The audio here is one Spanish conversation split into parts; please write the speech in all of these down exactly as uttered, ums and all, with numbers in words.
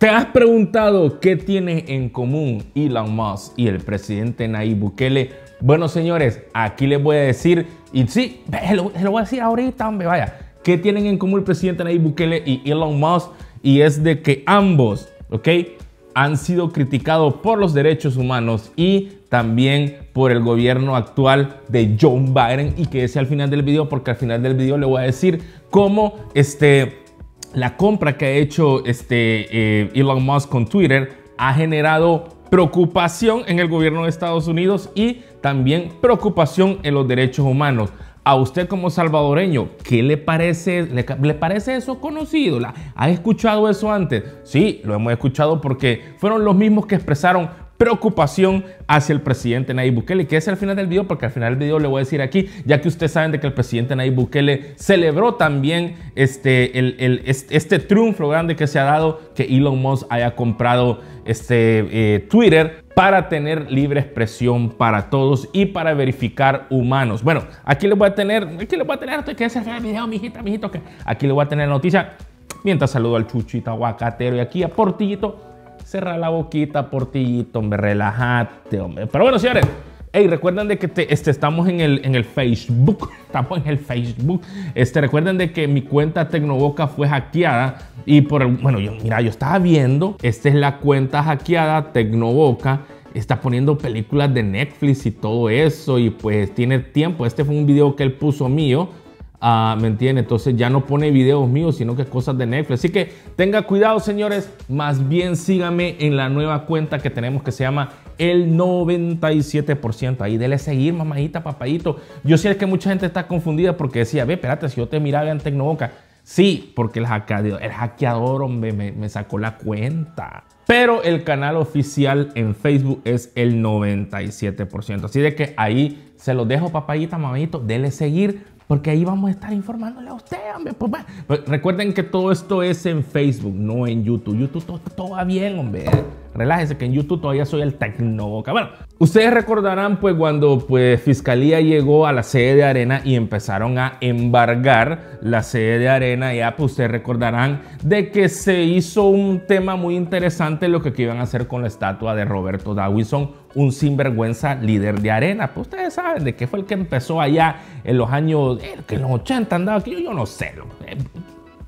¿Te has preguntado qué tiene en común Elon Musk y el presidente Nayib Bukele? Bueno, señores, aquí les voy a decir, y sí, se lo, se lo voy a decir ahorita, hombre, vaya. ¿Qué tienen en común el presidente Nayib Bukele y Elon Musk? Y es de que ambos, ¿ok?, han sido criticados por los derechos humanos y también por el gobierno actual de Joe Biden. Y que es al final del video, porque al final del video le voy a decir cómo este... la compra que ha hecho este, eh, Elon Musk con Twitter ha generado preocupación en el gobierno de Estados Unidos y también preocupación en los derechos humanos. A usted como salvadoreño, ¿qué le parece, le, le parece eso conocido? ¿La, ¿Ha escuchado eso antes? Sí, lo hemos escuchado porque fueron los mismos que expresaron preocupación hacia el presidente Nayib Bukele, que es al final del video, porque al final del video le voy a decir aquí, ya que ustedes saben de que el presidente Nayib Bukele celebró también este, el, el, este, este triunfo grande que se ha dado, que Elon Musk haya comprado este, eh, Twitter para tener libre expresión para todos y para verificar humanos. Bueno, aquí les voy a tener, aquí les voy a tener, que es el final del video, mijita, mijito, que aquí les voy a tener la noticia, mientras saludo al Chuchito Aguacatero y aquí a Portillito. Cerra la boquita, Portillito, hombre, relájate, hombre. Pero bueno, señores, hey, recuerden de que te, este, estamos en el, en el Facebook, estamos en el Facebook. Este, recuerden de que mi cuenta Tecnoboca fue hackeada y por, el, bueno, yo, mira, yo estaba viendo, esta es la cuenta hackeada Tecnoboca. Está poniendo películas de Netflix y todo eso y pues tiene tiempo. Este fue un video que él puso mío. Uh, ¿Me entiende? Entonces ya no pone videos míos, sino que cosas de Netflix. Así que tenga cuidado, señores. Más bien síganme en la nueva cuenta que tenemos que se llama El noventa y siete por ciento. Ahí dele seguir, mamadita, papadito. Yo sé que mucha gente está confundida porque decía, ve, espérate, si yo te miraba en Tecnoboca. Sí, porque el hackeador, el hackeador hombre, me, me sacó la cuenta. Pero el canal oficial en Facebook es El noventa y siete por ciento. Así de que ahí se los dejo, papayita, mamadito. Dele seguir. Porque ahí vamos a estar informándole a usted, hombre. Pues, pues, recuerden que todo esto es en Facebook, no en YouTube. YouTube todo, todo va bien, hombre. Relájese que en YouTube todavía soy el Tecnoboca. Bueno, ustedes recordarán pues cuando pues, Fiscalía llegó a la sede de ARENA y empezaron a embargar la sede de ARENA. Ya pues ustedes recordarán de que se hizo un tema muy interesante lo que iban a hacer con la estatua de Roberto d'Aubuisson, un sinvergüenza líder de ARENA. Pues ustedes saben de qué fue el que empezó allá en los años, eh, que en los ochenta andaba aquí, yo, yo no sé, eh,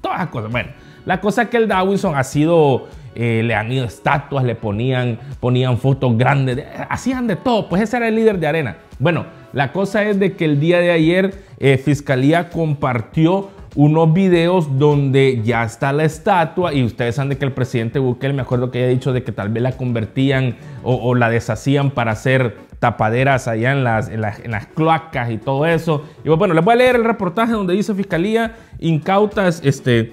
todas las cosas. Bueno, la cosa es que el d'Aubuisson ha sido, eh, le han ido estatuas, le ponían, ponían fotos grandes, de, hacían de todo, pues ese era el líder de ARENA. Bueno, la cosa es de que el día de ayer eh, Fiscalía compartió unos videos donde ya está la estatua y ustedes saben de que el presidente Bukele, me acuerdo que había dicho de que tal vez la convertían o, o la deshacían para hacer tapaderas allá en las, en, las, en las cloacas y todo eso. Y bueno, les voy a leer el reportaje donde dice Fiscalía incauta este,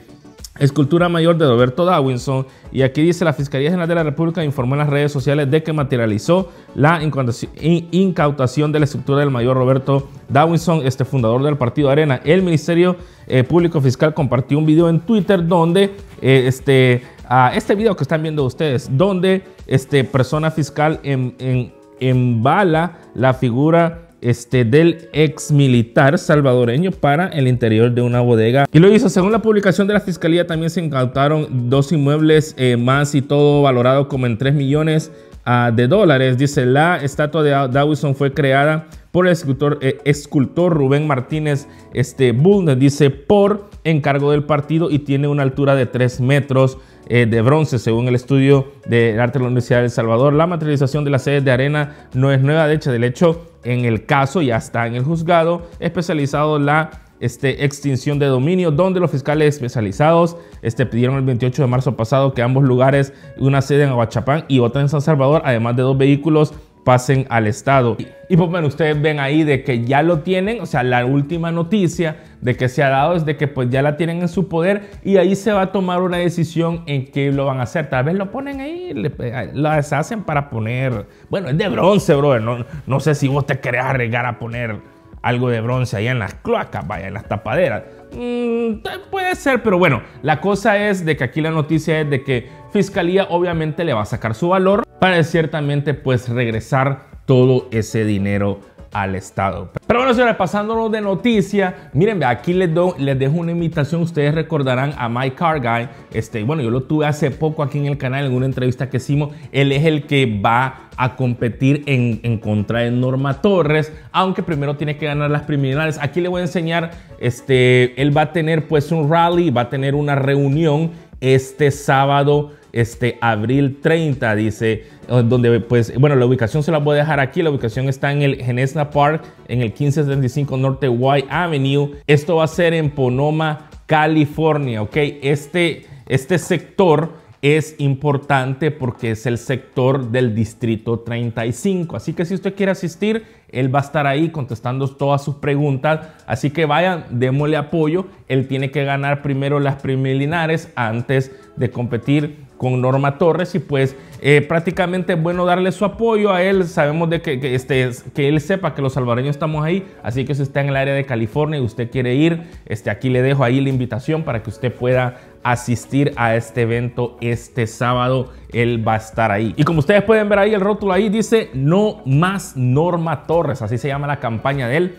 escultura mayor de Roberto d'Aubuisson. Y aquí dice, la Fiscalía General de la República informó en las redes sociales de que materializó la incautación de la estructura del mayor Roberto d'Aubuisson, este fundador del partido ARENA. El Ministerio eh, Público Fiscal compartió un video en Twitter donde eh, este, uh, este video que están viendo ustedes, donde este, persona fiscal en, en, embala la figura Este, del ex militar salvadoreño para el interior de una bodega. Y lo hizo, según la publicación de la Fiscalía, también se incautaron dos inmuebles eh, más y todo valorado como en tres millones uh, de dólares. Dice, la estatua de d'Aubuisson fue creada por el escultor, eh, escultor Rubén Martínez este, Bulnes, dice, por encargo del partido y tiene una altura de tres metros eh, de bronce, según el estudio de arte de la Universidad de El Salvador. La materialización de las sedes de ARENA no es nueva, de hecho, del hecho, en el caso ya está en el juzgado especializado la este, extinción de dominio, donde los fiscales especializados este, pidieron el veintiocho de marzo pasado que ambos lugares, una sede en Aguachapán y otra en San Salvador, además de dos vehículos, pasen al Estado. Y, y pues bueno, ustedes ven ahí de que ya lo tienen, o sea, la última noticia de que se ha dado es de que pues ya la tienen en su poder y ahí se va a tomar una decisión en qué lo van a hacer. Tal vez lo ponen ahí, le, la deshacen para poner, bueno, es de bronce, brother, no, no sé si vos te querés arriesgar a poner algo de bronce allá en las cloacas, vaya, en las tapaderas. Mm, puede ser, pero bueno, la cosa es de que aquí la noticia es de que Fiscalía obviamente le va a sacar su valor para ciertamente pues regresar todo ese dinero al Estado. Pero bueno, señores, pasándonos de noticia, miren, aquí les, do, les dejo una invitación. Ustedes recordarán a My Car Guy. Este, bueno, yo lo tuve hace poco aquí en el canal, en una entrevista que hicimos. Él es el que va a competir en, en contra de Norma Torres, aunque primero tiene que ganar las preliminares. Aquí le voy a enseñar, este, él va a tener pues un rally, va a tener una reunión este sábado, este abril treinta, dice, donde pues, bueno, la ubicación se la voy a dejar aquí. La ubicación está en el Genesna Park, en el quince setenta y cinco Norte White Avenue. Esto va a ser en Pomona, California, ok. Este, este sector es importante porque es el sector del distrito treinta y cinco, así que si usted quiere asistir, él va a estar ahí contestando todas sus preguntas, así que vayan, démosle apoyo. Él tiene que ganar primero las preliminares antes de competir con Norma Torres y pues eh, prácticamente es bueno darle su apoyo a él. Sabemos de que, que, este, que él sepa que los salvadoreños estamos ahí, así que si está en el área de California y usted quiere ir, este, aquí le dejo ahí la invitación para que usted pueda asistir a este evento este sábado. Él va a estar ahí. Y como ustedes pueden ver ahí, el rótulo ahí dice "No más Norma Torres", así se llama la campaña de él.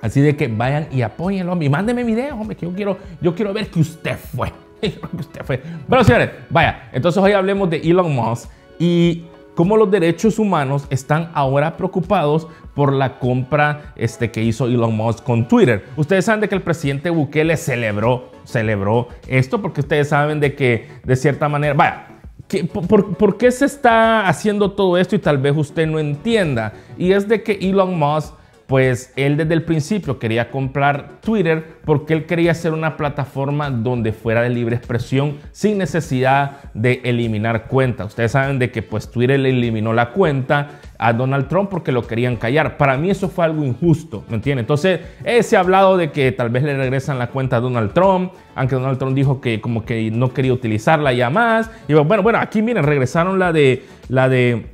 Así de que vayan y apóyenlo, hombre, y mándenme videos, hombre, que yo quiero, yo quiero ver que usted fue. Usted fue. Bueno, señores, vaya, entonces hoy hablemos de Elon Musk y cómo los derechos humanos están ahora preocupados por la compra este, que hizo Elon Musk con Twitter. Ustedes saben de que el presidente Bukele celebró, celebró esto porque ustedes saben de que de cierta manera, vaya, que, por, ¿por qué se está haciendo todo esto? Y tal vez usted no entienda, y es de que Elon Musk, pues él desde el principio quería comprar Twitter porque él quería hacer una plataforma donde fuera de libre expresión sin necesidad de eliminar cuentas. Ustedes saben de que pues Twitter le eliminó la cuenta a Donald Trump porque lo querían callar. Para mí eso fue algo injusto, ¿me entienden? Entonces eh, se ha hablado de que tal vez le regresan la cuenta a Donald Trump, aunque Donald Trump dijo que como que no quería utilizarla ya más. Y bueno, bueno, aquí miren, regresaron la de... la de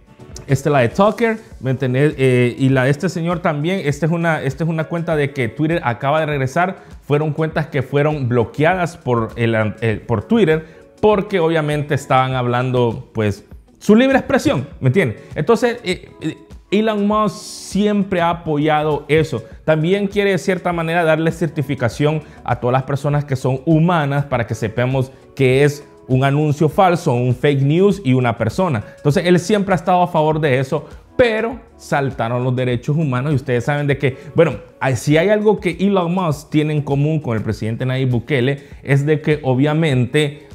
Esta es la de Tucker, ¿me entendés? Eh, y la de este señor también. Esta es, una, esta es una cuenta de que Twitter acaba de regresar. Fueron cuentas que fueron bloqueadas por, el, el, por Twitter porque obviamente estaban hablando, pues, su libre expresión, ¿me entiendes? Entonces, eh, eh, Elon Musk siempre ha apoyado eso. También quiere de cierta manera darle certificación a todas las personas que son humanas para que sepamos qué es un anuncio falso, un fake news y una persona. Entonces él siempre ha estado a favor de eso, pero saltaron los derechos humanos. Y ustedes saben de que, bueno, si hay algo que Elon Musk tiene en común con el presidente Nayib Bukele es de que obviamente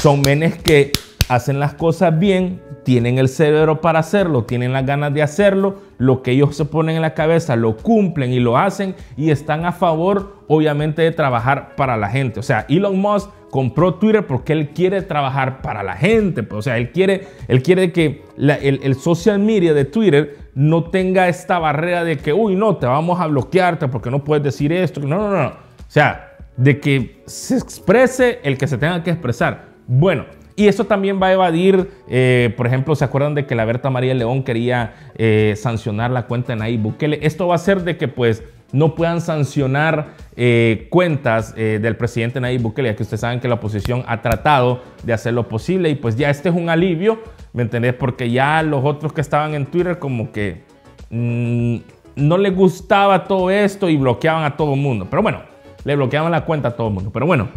son menes que hacen las cosas bien, tienen el cerebro para hacerlo, tienen las ganas de hacerlo, lo que ellos se ponen en la cabeza lo cumplen y lo hacen, y están a favor obviamente de trabajar para la gente. O sea, Elon Musk compró Twitter porque él quiere trabajar para la gente. O sea, él quiere, él quiere que la, el, el social media de Twitter no tenga esta barrera de que, uy, no, te vamos a bloquearte porque no puedes decir esto. No, no, no. O sea, de que se exprese el que se tenga que expresar. Bueno, y eso también va a evadir, eh, por ejemplo, ¿se acuerdan de que la Bertha María León quería eh, sancionar la cuenta de Nayib Bukele? Esto va a ser de que, pues, no puedan sancionar eh, cuentas eh, del presidente Nayib Bukele, ya que ustedes saben que la oposición ha tratado de hacer lo posible. Y pues ya este es un alivio, ¿me entendés? Porque ya los otros que estaban en Twitter como que mmm, no les gustaba todo esto y bloqueaban a todo el mundo. Pero bueno, le bloqueaban la cuenta a todo el mundo. Pero bueno,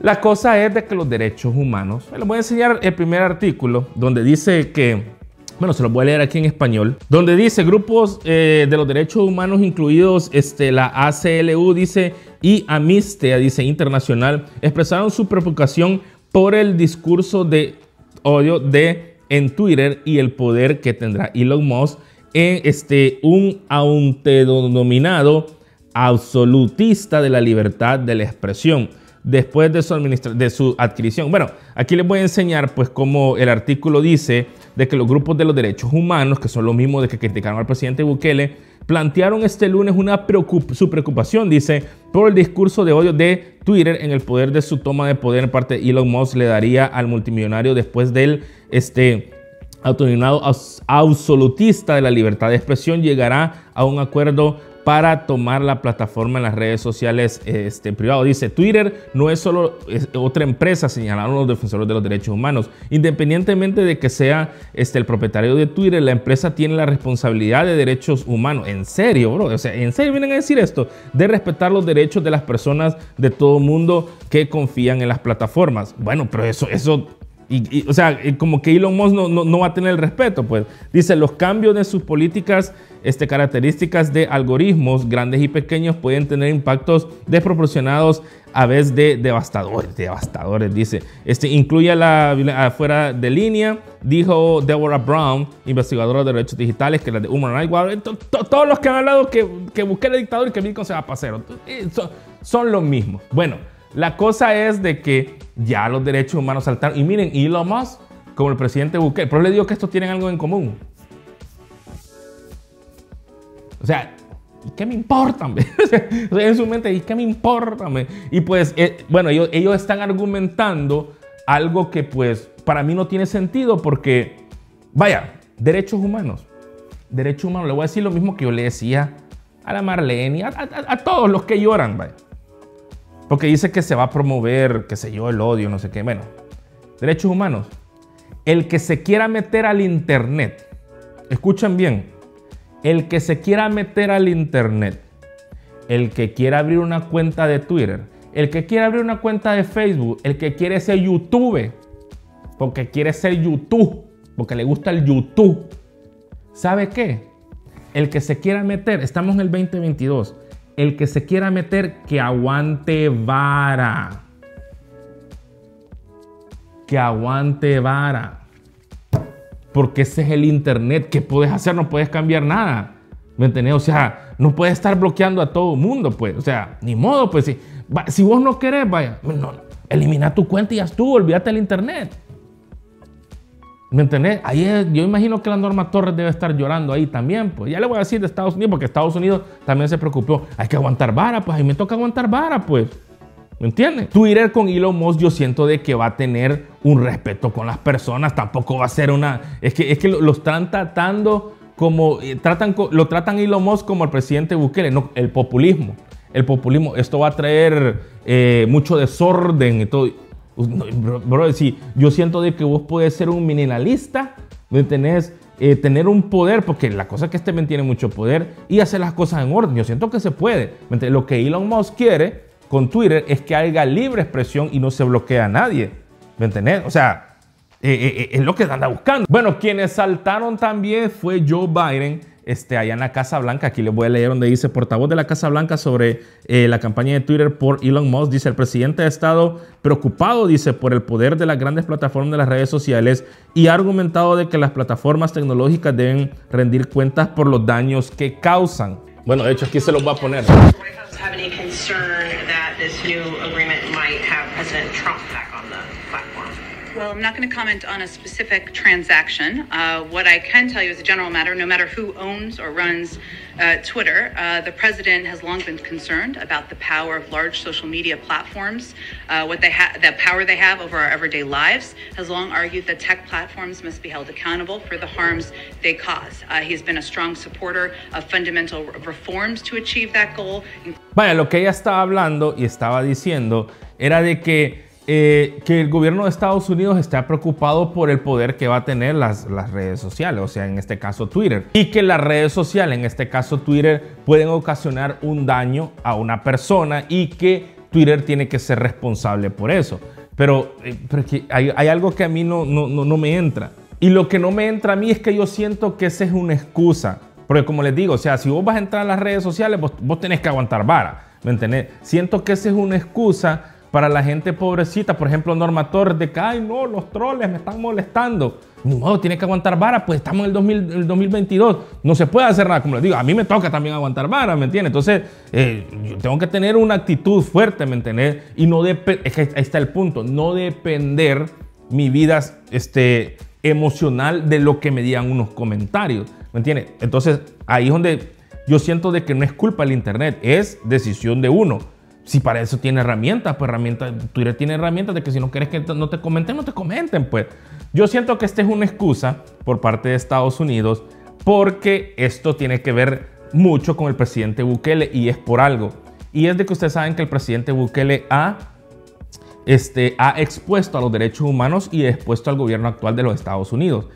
la cosa es de que los derechos humanos... Les voy a enseñar el primer artículo donde dice que... Bueno, se los voy a leer aquí en español, donde dice grupos eh, de los derechos humanos, incluidos este, la A C L U, dice, y Amnistía, dice, internacional, expresaron su preocupación por el discurso de odio de, en Twitter y el poder que tendrá Elon Musk en este, un autodenominado absolutista de la libertad de la expresión, después de su, de su adquisición. Bueno, aquí les voy a enseñar pues como el artículo dice de que los grupos de los derechos humanos, que son los mismos de que criticaron al presidente Bukele, plantearon este lunes una preocup su preocupación, dice, por el discurso de odio de Twitter en el poder de su toma de poder en parte de Elon Musk le daría al multimillonario después del este, autodenominado absolutista de la libertad de expresión llegará a un acuerdo para tomar la plataforma en las redes sociales este, privado. Dice, Twitter no es solo es otra empresa, señalaron los defensores de los derechos humanos. Independientemente de que sea este, el propietario de Twitter, la empresa tiene la responsabilidad de derechos humanos. En serio, bro. O sea, en serio vienen a decir esto, de respetar los derechos de las personas de todo mundo que confían en las plataformas. Bueno, pero eso... eso Y, y, o sea, como que Elon Musk no, no, no va a tener el respeto, pues. Dice, los cambios de sus políticas, este, características de algoritmos grandes y pequeños pueden tener impactos desproporcionados a veces de devastadores, devastadores, dice. Este, incluye la afuera de línea, dijo Deborah Brown, investigadora de derechos digitales, que la de Human Rights Watch, to, to, todos los que han hablado que, que busque el dictador y que Milton se va a pasar, son, son los mismos. Bueno, la cosa es de que ya los derechos humanos saltaron. Y miren, Elon Musk, como el presidente Bukele, pero les digo que estos tienen algo en común. O sea, ¿y qué me importa? En su mente, ¿y qué me importa? Y pues, eh, bueno, ellos, ellos están argumentando algo que pues para mí no tiene sentido porque, vaya, derechos humanos. Derechos humanos, le voy a decir lo mismo que yo le decía a la Marlene, a, a, a todos los que lloran, vaya. Porque dice que se va a promover, qué sé yo, el odio, no sé qué. Bueno, derechos humanos. El que se quiera meter al internet, escuchen bien, el que se quiera meter al internet, el que quiera abrir una cuenta de Twitter, el que quiera abrir una cuenta de Facebook, el que quiere ser YouTube, porque quiere ser YouTube, porque le gusta el YouTube. ¿Sabe qué? El que se quiera meter, estamos en el veinte veintidós, el que se quiera meter, que aguante vara. Que aguante vara. Porque ese es el internet. ¿Qué puedes hacer? No puedes cambiar nada. ¿Me entendés? O sea, no puedes estar bloqueando a todo mundo, pues. O sea, ni modo, pues. Si, si vos no querés, vaya. No, elimina tu cuenta y haz tú. Olvídate del internet. ¿Me entendés? Ahí es, yo imagino que la Norma Torres debe estar llorando ahí también, pues. Ya le voy a decir de Estados Unidos, porque Estados Unidos también se preocupó. Hay que aguantar vara, pues. Ahí me toca aguantar vara, pues. ¿Me entiendes? Twitter con Elon Musk yo siento de que va a tener un respeto con las personas. Tampoco va a ser una... Es que, es que los están tratando como... Eh, tratan, lo tratan Elon Musk como el presidente Bukele. No, el populismo. El populismo. Esto va a traer eh, mucho desorden y todo... No, bro, bro, sí, yo siento de que vos podés ser un mineralista, tenés, eh, tener un poder, porque la cosa es que este men tiene mucho poder y hacer las cosas en orden. Yo siento que se puede. Lo que Elon Musk quiere con Twitter es que haya libre expresión y no se bloquea a nadie. ¿Me entendés? O sea, eh, eh, es lo que anda buscando. Bueno, quienes saltaron también fue Joe Biden. Este, allá en la Casa Blanca, aquí les voy a leer donde dice portavoz de la Casa Blanca sobre eh, la campaña de Twitter por Elon Musk, dice el presidente ha estado preocupado, dice, por el poder de las grandes plataformas de las redes sociales y ha argumentado de que las plataformas tecnológicas deben rendir cuentas por los daños que causan. Bueno, de hecho aquí se los voy a poner. Well, I'm not going to comment on a specific transaction. Uh, what I can tell you as a general matter, no matter who owns or runs uh, Twitter, uh, the president has long been concerned about the power of large social media platforms, uh, what they have, the power they have over our everyday lives, has long argued that tech platforms must be held accountable for the harms they cause. Uh, he's been a strong supporter of fundamental reforms to achieve that goal. Vaya, lo que ella estaba hablando y estaba diciendo era de que Eh, que el gobierno de Estados Unidos está preocupado por el poder que va a tener las, las redes sociales, o sea, en este caso Twitter, y que las redes sociales, en este caso Twitter, pueden ocasionar un daño a una persona y que Twitter tiene que ser responsable por eso. Pero, eh, pero es que hay, hay algo que a mí no, no, no, no me entra, y lo que no me entra a mí es que yo siento que esa es una excusa, porque como les digo, o sea, si vos vas a entrar a las redes sociales, vos, vos tenés que aguantar vara, ¿me entendés? Siento que esa es una excusa para la gente pobrecita, por ejemplo, Norma Torres, de que, ay, no, los troles me están molestando. Ni modo, tiene que aguantar vara, pues estamos en el, dos mil, el dos mil veintidós. No se puede hacer nada, como les digo, a mí me toca también aguantar vara, ¿me entiendes? Entonces, eh, yo tengo que tener una actitud fuerte, ¿me entiendes? Y no depender, es que ahí está el punto, no depender mi vida este, emocional de lo que me digan unos comentarios, ¿me entiendes? Entonces, ahí es donde yo siento de que no es culpa del internet, es decisión de uno. Si para eso tiene herramientas, pues herramientas, Twitter tiene herramientas de que si no quieres que no te comenten, no te comenten, pues. Yo siento que esta es una excusa por parte de Estados Unidos porque esto tiene que ver mucho con el presidente Bukele, y es por algo. Y es de que ustedes saben que el presidente Bukele ha, este, ha expuesto a los derechos humanos y expuesto al gobierno actual de los Estados Unidos.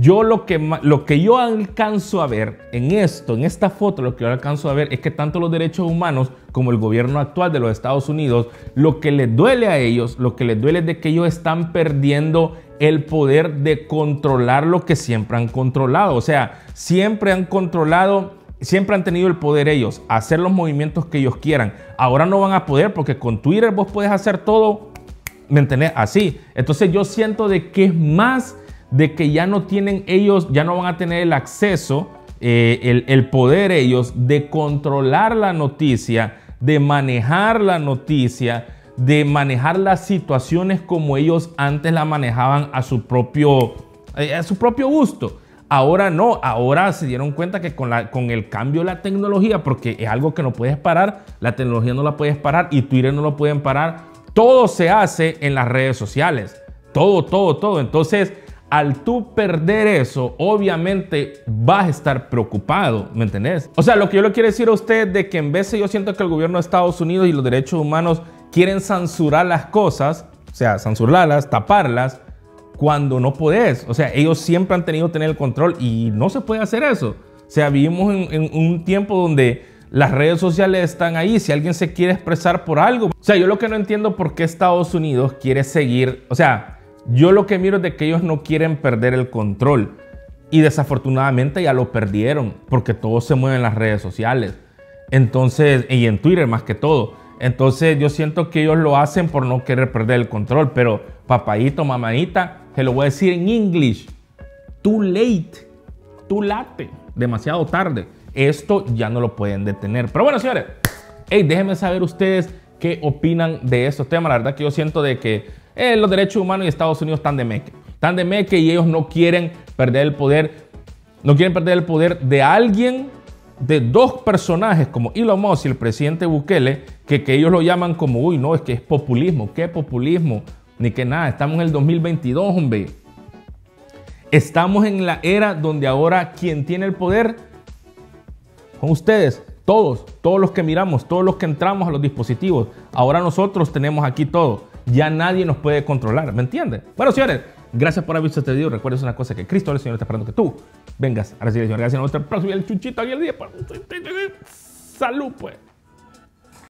Yo lo que, lo que yo alcanzo a ver en esto, en esta foto, lo que yo alcanzo a ver es que tanto los derechos humanos como el gobierno actual de los Estados Unidos, lo que les duele a ellos, lo que les duele es de que ellos están perdiendo el poder de controlar lo que siempre han controlado. O sea, siempre han controlado... Siempre han tenido el poder ellos, hacer los movimientos que ellos quieran. Ahora no van a poder porque con Twitter vos puedes hacer todo, ¿me entendés? Así. Entonces yo siento de que es más de que ya no tienen ellos, ya no van a tener el acceso, eh, el, el poder ellos de controlar la noticia, de manejar la noticia, de manejar las situaciones como ellos antes la manejaban a su propio, eh, a su propio gusto. Ahora no, ahora se dieron cuenta que con, la, con el cambio de la tecnología, porque es algo que no puedes parar, la tecnología no la puedes parar y Twitter no lo pueden parar, todo se hace en las redes sociales, todo, todo, todo. Entonces, al tú perder eso, obviamente vas a estar preocupado, ¿me entendés? O sea, lo que yo le quiero decir a ustedes de que en vez de yo siento que el gobierno de Estados Unidos y los derechos humanos quieren censurar las cosas, o sea, censurarlas, taparlas, cuando no podés. O sea, ellos siempre han tenido que tener el control y no se puede hacer eso. O sea, vivimos en, en un tiempo donde las redes sociales están ahí. Si alguien se quiere expresar por algo. O sea, yo lo que no entiendo por qué Estados Unidos quiere seguir. O sea, yo lo que miro es de que ellos no quieren perder el control. Y desafortunadamente ya lo perdieron porque todo se mueve en las redes sociales. Entonces, y en Twitter más que todo. Entonces, yo siento que ellos lo hacen por no querer perder el control. Pero papayito, mamadita, te lo voy a decir en inglés. Too late. Too late. Demasiado tarde. Esto ya no lo pueden detener. Pero bueno, señores. Hey, déjenme saber ustedes qué opinan de estos temas. La verdad que yo siento de que eh, los derechos humanos y Estados Unidos están de meque. Están de meque y ellos no quieren perder el poder. No quieren perder el poder de alguien, de dos personajes como Elon Musk y el presidente Bukele. Que, que ellos lo llaman como, uy, no, es que es populismo. ¿Qué populismo? Ni que nada, estamos en el dos mil veintidós, hombre. Estamos en la era donde ahora quien tiene el poder son ustedes, todos, todos los que miramos, todos los que entramos a los dispositivos. Ahora nosotros tenemos aquí todo. Ya nadie nos puede controlar, ¿me entiendes? Bueno, señores, gracias por haber visto este video. Recuerda una cosa, que Cristo el Señor está esperando que tú vengas a recibir el Señor. Gracias a nuestro próximo, el chuchito aquí el día. Salud, pues.